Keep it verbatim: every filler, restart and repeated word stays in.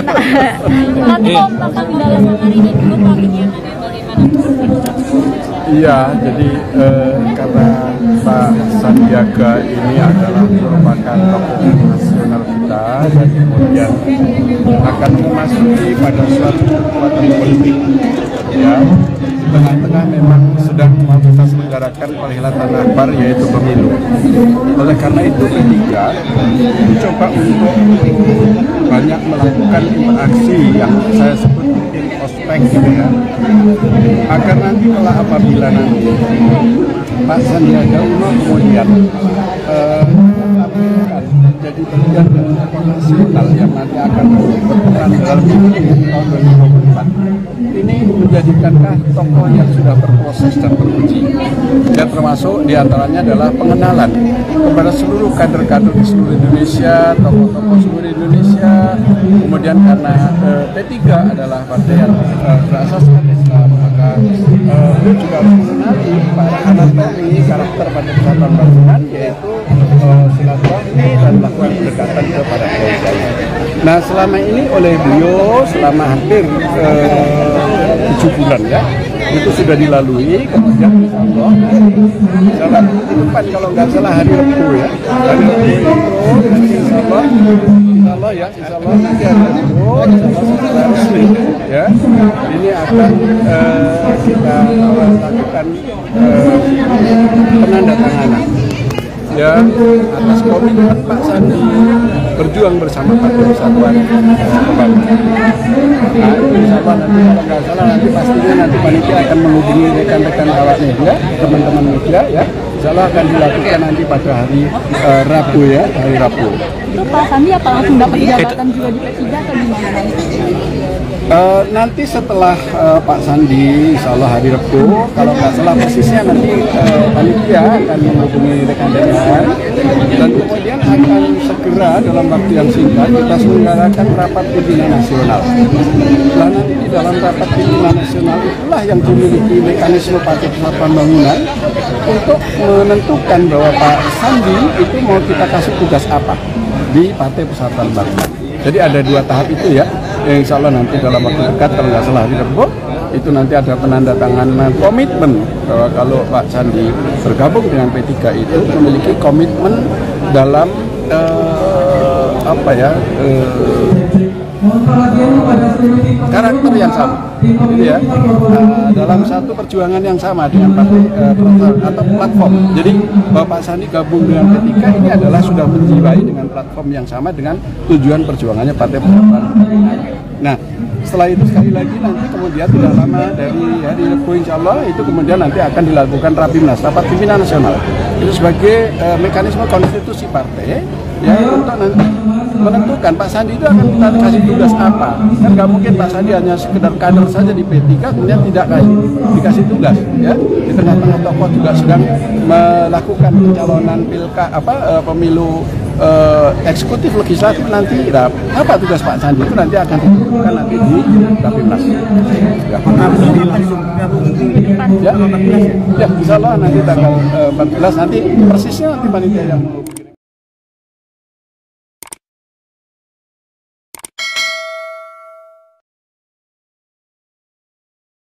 Platform tentang kedalaman hari ini dulu topiknya bagaimana? Iya, jadi eh, karena Pak Sandiaga ini adalah merupakan tokoh nasional kita dan kemudian akan memasuki pada suatu kekuatan politik, ya. Tengah-tengah memang sedang menyelenggarakan perhelatan akbar yaitu pemilu. Oleh karena itu ketiga mencoba untuk banyak melakukan interaksi yang saya sebut mungkin ospek gitu ya. Agar nanti kalau apabila nanti Pak Sandiaga Uno kemudian eh, jadi bagian dari nasional yang nanti akan berperan dalam tahun dua ribu dua puluh empat ini menjadikankah tokoh yang sudah berproses dan beruji, dan termasuk diantaranya adalah pengenalan kepada seluruh kader-kader di seluruh Indonesia, tokoh-tokoh seluruh Indonesia. Kemudian karena eh, P tiga adalah partai yang eh, berasaskan Islam, maka eh, juga mengenali para anak ini karakter pada Persatuan Pembangunan yaitu eh, silaturahmi dan melakukan pendekatan kepada keluarga. Nah, selama ini oleh beliau selama hampir eh, tujuh bulan ya, itu sudah dilalui. Kemudian insya Allah dalam minggu depan kalau nggak salah hari Rabu ya, hari Rabu insya Allah, insya Allah ya, insya Allah nanti ada resmi ya, ini akan eh, kita lakukan eh, penandatanganan ya atas komitmen Pak Sandi berjuang bersama Partai Persatuan Pembangunan. Nah, insya Allah nanti kalau nggak salah nanti pastinya nanti panitia akan menghubungi rekan-rekan awak media, teman-teman media ya. Insya Allah akan dilakukan nanti pada hari uh, Rabu ya, hari Rabu. Itu Pak Sandi apa langsung dapat jabatan juga di P tiga atau gimana nanti? Uh, nanti setelah uh, Pak Sandi, insya Allah hari Rabu, kalau nggak salah persisnya nanti uh, panitia akan menghubungi rekan-rekan dan kemudian akan segera dalam waktu yang singkat kita selenggarakan rapat pimpinan nasional. Nah, nanti di dalam rapat pimpinan nasional itulah yang dimiliki mekanisme Partai Persatuan Pembangunan untuk menentukan bahwa Pak Sandi itu mau kita kasih tugas apa di Partai Persatuan Pembangunan. Jadi ada dua tahap itu ya. Yang insya Allah nanti dalam waktu dekat kalau nggak salah hari Rabu itu nanti ada penandatanganan komitmen bahwa kalau Pak Sandi bergabung dengan P tiga itu memiliki komitmen dalam eh, apa ya eh, karakter yang sama, gitu ya, nah, dalam satu perjuangan yang sama dengan partai eh, atau platform. Jadi Bapak Sandi gabung dengan P tiga ini adalah sudah menjiwai dengan platform yang sama dengan tujuan perjuangannya Partai Persatuan. Nah, setelah itu sekali lagi nanti kemudian tidak lama dari hari Rabu insya Allah itu kemudian nanti akan dilakukan rapimnas, rapat pimpinan nasional. Itu sebagai eh, mekanisme konstitusi partai ya untuk nanti menentukan Pak Sandi itu akan kita kasih tugas apa. Kan nggak mungkin Pak Sandi hanya sekedar kader saja di P tiga kemudian tidak kasih, dikasih tugas ya. Di tengah-tengah tokoh juga sedang melakukan pencalonan pilka apa eh, pemilu eh, eksekutif legislatif nanti. Nah, apa tugas Pak Sandi itu nanti akan ditentukan nanti di Rapimnas. Ya. Ya, ya, insya Allah nanti tanggal eh, empat belas nanti persisnya nanti panitia yang